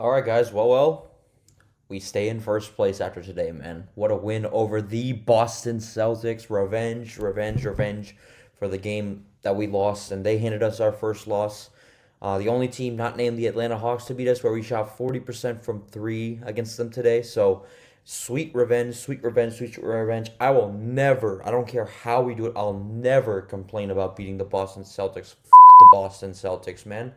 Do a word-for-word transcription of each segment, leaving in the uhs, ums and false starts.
All right, guys. Well, well, we stay in first place after today, man. What a win over the Boston Celtics. Revenge, revenge, revenge for the game that we lost, and they handed us our first loss. Uh, the only team not named the Atlanta Hawks to beat us, where we shot forty percent from three against them today. So sweet revenge, sweet revenge, sweet revenge. I will never, I don't care how we do it, I'll never complain about beating the Boston Celtics. F*** the Boston Celtics, man.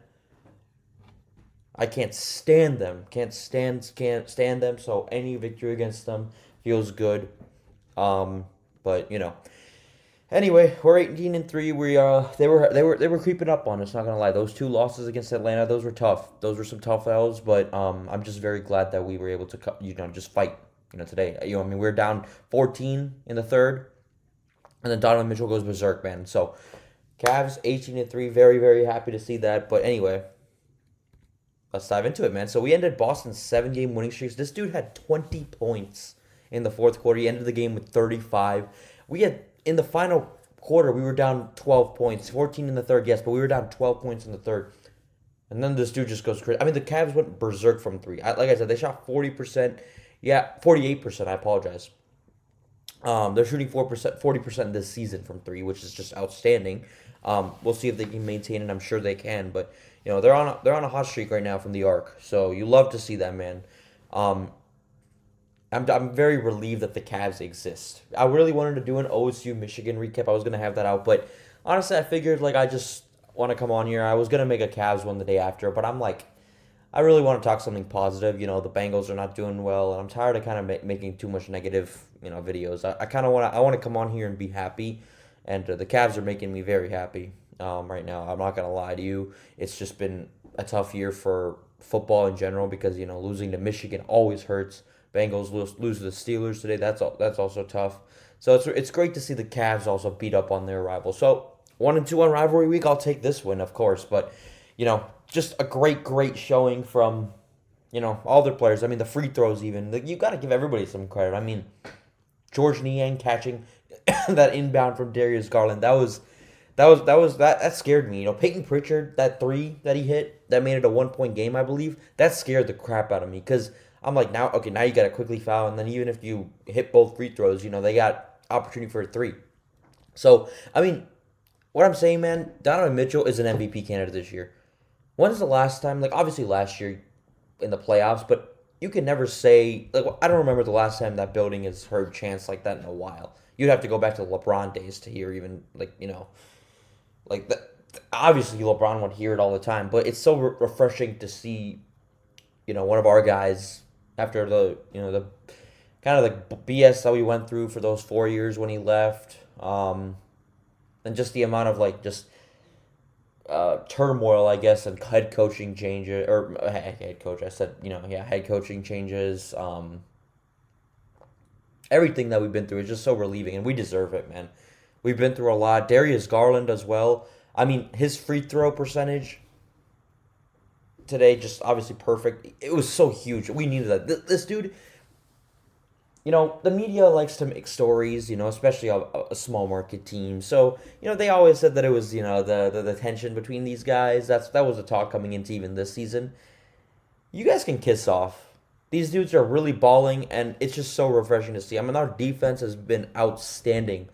I can't stand them. Can't stand, can't stand them. So any victory against them feels good. Um, but you know. Anyway, we're eighteen and three. We uh, they were they were they were creeping up on us. Not gonna lie, those two losses against Atlanta, those were tough. Those were some tough L's. But um, I'm just very glad that we were able to, you know, just fight. You know, today, you know, I mean, we're down fourteen in the third, and then Donovan Mitchell goes berserk, man. So, Cavs eighteen and three. Very very happy to see that. But anyway, let's dive into it, man. So we ended Boston's seven-game winning streaks. This dude had twenty points in the fourth quarter. He ended the game with thirty-five. We had. In the final quarter, we were down twelve points. fourteen in the third, yes, but we were down twelve points in the third. And then this dude just goes crazy. I mean, the Cavs went berserk from three. I, like I said, they shot forty percent. Yeah, forty-eight percent. I apologize. Um, they're shooting four percent, forty percent this season from three, which is just outstanding. Um, we'll see if they can maintain it. I'm sure they can. But, you know, they're on a, they're on a hot streak right now from the arc. So you love to see that, man. Um I'm, I'm very relieved that the Cavs exist. I really wanted to do an O S U-Michigan recap. I was going to have that out. But honestly, I figured, like, I just want to come on here. I was going to make a Cavs one the day after. But I'm like, I really want to talk something positive. You know, the Bengals are not doing well. And I'm tired of kind of ma making too much negative, you know, videos. I, I kind of want to I want to come on here and be happy. And uh, the Cavs are making me very happy um, right now. I'm not going to lie to you. It's just been a tough year for football in general because, you know, losing to Michigan always hurts. Bengals lose, lose to the Steelers today. That's all. That's also tough. So it's it's great to see the Cavs also beat up on their rival. So one and two on rivalry week. I'll take this win, of course. But you know, just a great, great showing from you know all their players. I mean, the free throws even. You got to give everybody some credit. I mean, George Niang catching that inbound from Darius Garland. That was that was that was that that scared me. You know, Peyton Pritchard, that three that he hit that made it a one point game, I believe. That scared the crap out of me because. I'm like, now, okay, now you got to quickly foul, and then even if you hit both free throws, you know, they got opportunity for a three. So, I mean, what I'm saying, man, Donovan Mitchell is an M V P candidate this year. When's the last time, like, obviously last year in the playoffs, but you can never say, like, I don't remember the last time that building has heard chants like that in a while. You'd have to go back to LeBron days to hear even, like, you know, like, the, obviously LeBron would hear it all the time, but it's so re- refreshing to see, you know, one of our guys... After the, you know, the kind of the B S that we went through for those four years when he left. Um, and just the amount of, like, just uh, turmoil, I guess, and head coaching changes. Or head coach, I said, you know, yeah, head coaching changes. Um, everything that we've been through is just so relieving, and we deserve it, man. We've been through a lot. Darius Garland as well. I mean, his free throw percentage... Today, just obviously perfect. It was so huge. We needed that. This, this dude, you know, the media likes to make stories, you know, especially a, a small market team. So, you know, they always said that it was, you know, the, the the tension between these guys. That's that was the talk coming into even this season. You guys can kiss off. These dudes are really balling, and it's just so refreshing to see. I mean, our defense has been outstanding.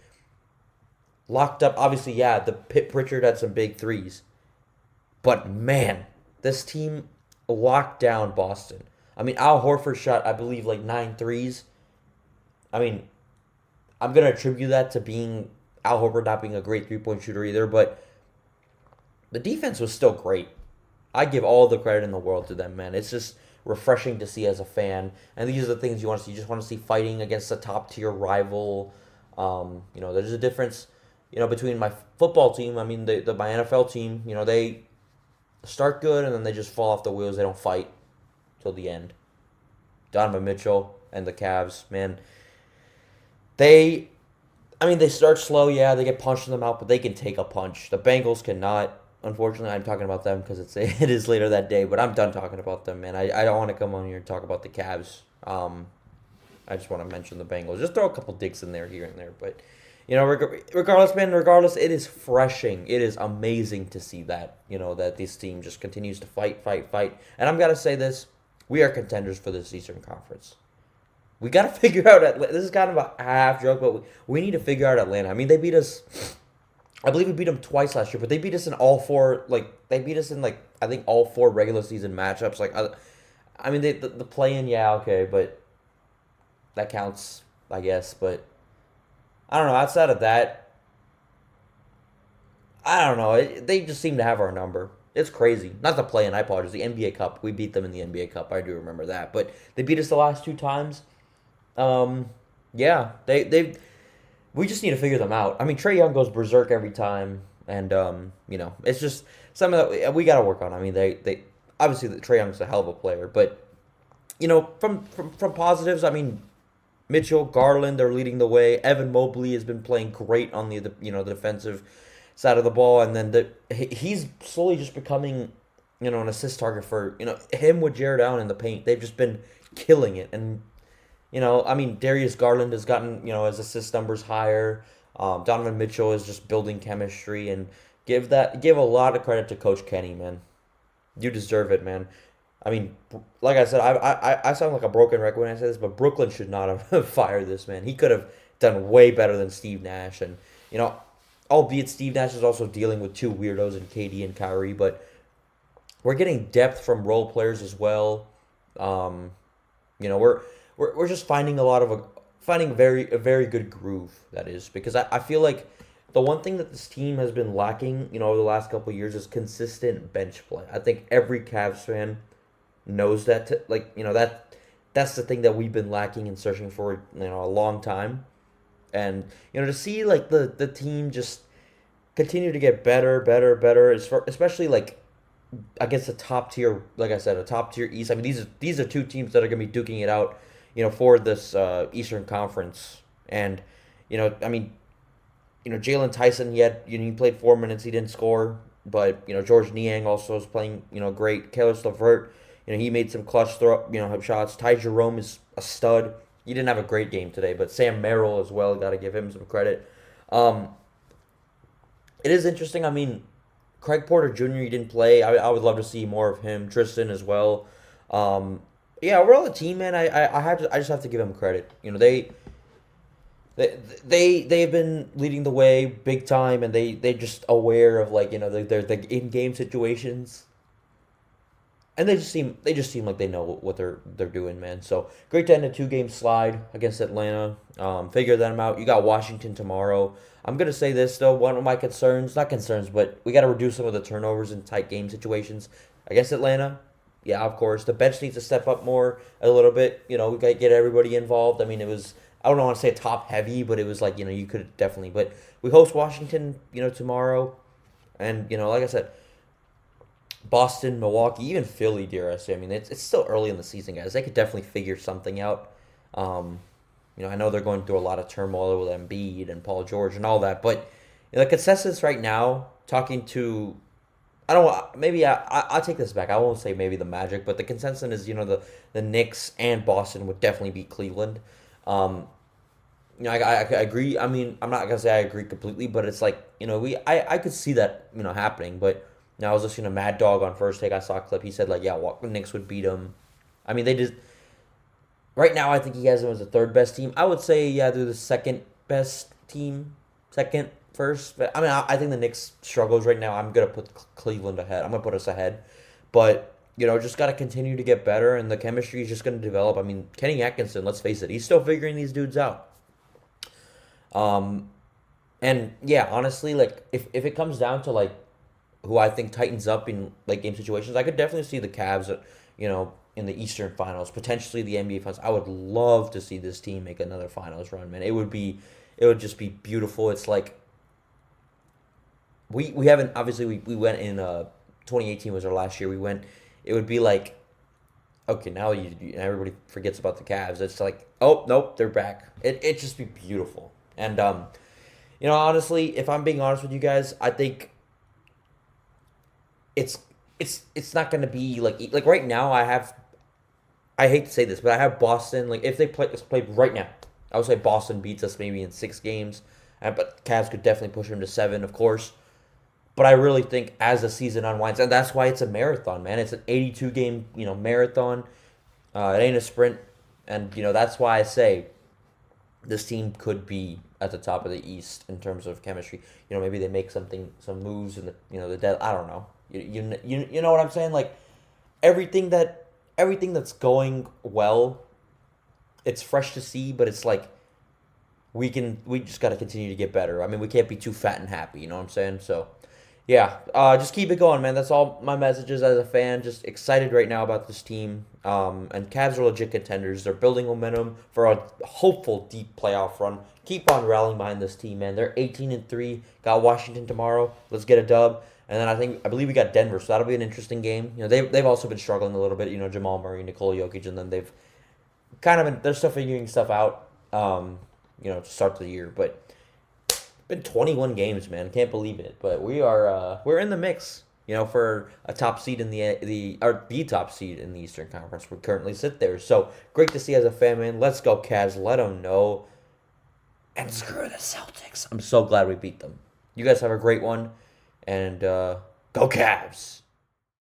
Locked up, obviously, yeah, the Pitt Pritchard had some big threes. But, man... This team locked down Boston. I mean, Al Horford shot, I believe, like nine threes. I mean, I'm going to attribute that to being Al Horford not being a great three-point shooter either, but the defense was still great. I give all the credit in the world to them, man. It's just refreshing to see as a fan, and these are the things you want to see. You just want to see fighting against a top-tier rival. Um, you know, there's a difference, you know, between my football team, I mean, the, the my N F L team, you know, they... Start good, and then they just fall off the wheels. They don't fight till the end. Donovan Mitchell and the Cavs, man. They, I mean, they start slow, yeah. They get punched in the mouth, but they can take a punch. The Bengals cannot. Unfortunately, I'm talking about them because it's it is later that day, but I'm done talking about them, man. I, I don't want to come on here and talk about the Cavs. Um, I just want to mention the Bengals. Just throw a couple dicks in there here and there, but, you know, regardless, man, regardless, it is refreshing. It is amazing to see that, you know, that this team just continues to fight, fight, fight. And I'm going to say this, we are contenders for this Eastern Conference. We got to figure out Atlanta. This is kind of a half joke, but we, we need to figure out Atlanta. I mean, they beat us. I believe we beat them twice last year, but they beat us in all four. Like they beat us in like I think all four regular season matchups. Like I, I mean, they, the the play-in, yeah, okay, but that counts, I guess. But I don't know. Outside of that, I don't know. It, they just seem to have our number. It's crazy. Not the play-in. I apologize. The N B A Cup. We beat them in the N B A Cup. I do remember that. But they beat us the last two times. Um, yeah, they they, we just need to figure them out. I mean, Trae Young goes berserk every time, and um, you know, it's just something that we, we got to work on. I mean, they they obviously Trae Young's a hell of a player, but you know, from from from positives, I mean, Mitchell, Garland, they're leading the way. Evan Mobley has been playing great on the, the you know the defensive side of the ball, and then the he's slowly just becoming you know an assist target for you know him with Jarrett Allen in the paint. They've just been killing it. And You know, I mean, Darius Garland has gotten, you know, his assist numbers higher. Um, Donovan Mitchell is just building chemistry, and give that give a lot of credit to Coach Kenny, man. You deserve it, man. I mean, like I said, I I I sound like a broken record when I say this, but Brooklyn should not have fired this man. He could have done way better than Steve Nash, and you know, albeit Steve Nash is also dealing with two weirdos in K D and Kyrie, but we're getting depth from role players as well. Um, you know, we're. We're we're just finding a lot of a finding very a very good groove, that is, because I, I feel like the one thing that this team has been lacking, you know, over the last couple of years is consistent bench play. I think every Cavs fan knows that to, like you know that that's the thing that we've been lacking and searching for you know a long time, and you know to see like the the team just continue to get better, better, better, especially like. Against a top tier, like I said, a top tier East. I mean, these are these are two teams that are gonna be duking it out. You know, for this uh, Eastern Conference, and you know, I mean, you know, Jalen Tyson, he had, you know, he played four minutes, he didn't score, but you know, George Niang also is playing, you know, great. Caris LeVert, you know, he made some clutch throw, you know, shots. Ty Jerome is a stud. He didn't have a great game today, but Sam Merrill as well. Got to give him some credit. Um, it is interesting. I mean, Craig Porter Junior he didn't play. I I would love to see more of him. Tristan as well. Um. Yeah, overall the team, man. I, I, I have to. I just have to give them credit. You know, they, they, they, they've been leading the way big time, and they, they just aware of like you know their the in game situations, and they just seem they just seem like they know what they're they're doing, man. So great to end a two game slide against Atlanta. Um, figure them out. You got Washington tomorrow. I'm gonna say this though. One of my concerns, not concerns, but we got to reduce some of the turnovers in tight game situations against Atlanta. Yeah, of course. The bench needs to step up more a little bit. You know, we got to get everybody involved. I mean, it was, I don't want to say top heavy, but it was like, you know, you could definitely. But we host Washington, you know, tomorrow. And, you know, like I said, Boston, Milwaukee, even Philly, dare I say. I mean, it's, it's still early in the season, guys. They could definitely figure something out. Um, you know, I know they're going through a lot of turmoil with Embiid and Paul George and all that. But you know, the consensus right now, talking to... I don't. Maybe I, I. I'll take this back. I won't say maybe the Magic, but the consensus is you know the the Knicks and Boston would definitely beat Cleveland. Um, you know, I, I, I agree. I mean, I'm not gonna say I agree completely, but it's like you know we. I, I could see that you know happening. But you know, I was listening to Mad Dog on First Take. I saw a clip. He said like yeah, well, the Knicks would beat them. I mean they just. Right now, I think he has them as the third best team. I would say yeah, they're the second best team. Second. First, but I mean, I, I think the Knicks struggles right now. I'm gonna put Cleveland ahead. I'm gonna put us ahead, but you know, just gotta continue to get better, and the chemistry is just gonna develop. I mean, Kenny Atkinson, let's face it, he's still figuring these dudes out. Um, and yeah, honestly, like if if it comes down to like who I think tightens up in late game situations, I could definitely see the Cavs, you know, in the Eastern Finals, potentially the N B A Finals. I would love to see this team make another Finals run, man. It would be, it would just be beautiful. It's like. We we haven't obviously we, we went in uh twenty eighteen was our last year. We went it would be like okay, now you, you everybody forgets about the Cavs. It's like, oh nope, they're back. It it just be beautiful. And um you know, honestly, if I'm being honest with you guys, I think it's it's it's not going to be like like right now I have I hate to say this, but I have Boston like if they play let's play right now. I would say Boston beats us maybe in six games. But Cavs could definitely push them to seven, of course. But I really think as the season unwinds, and that's why it's a marathon, man. It's an eighty-two game, you know, marathon. Uh, it ain't a sprint. And, you know, that's why I say this team could be at the top of the East in terms of chemistry. You know, maybe they make something, some moves in the, you know, the dead. I don't know. You, you, you, you know what I'm saying? Like, everything that, everything that's going well, it's fresh to see, but it's like, we can, we just got to continue to get better. I mean, we can't be too fat and happy, you know what I'm saying? So, yeah, uh, just keep it going, man. That's all my messages as a fan. Just excited right now about this team. Um, and Cavs are legit contenders. They're building momentum for a hopeful deep playoff run. Keep on rallying behind this team, man. They're eighteen and three. Got Washington tomorrow. Let's get a dub. And then I think, I believe we got Denver, so that'll be an interesting game. You know, they, they've also been struggling a little bit. You know, Jamal Murray, Nikola Jokic, and then they've kind of been, they're still figuring stuff out, um, you know, to start the year. But been twenty-one games, man. Can't believe it. But we are uh, we're in the mix, you know, for a top seed in the the or the top seed in the Eastern Conference. We currently sit there, so great to see as a fan, man. Let's go, Cavs. Let them know, and screw the Celtics. I'm so glad we beat them. You guys have a great one, and uh, go Cavs.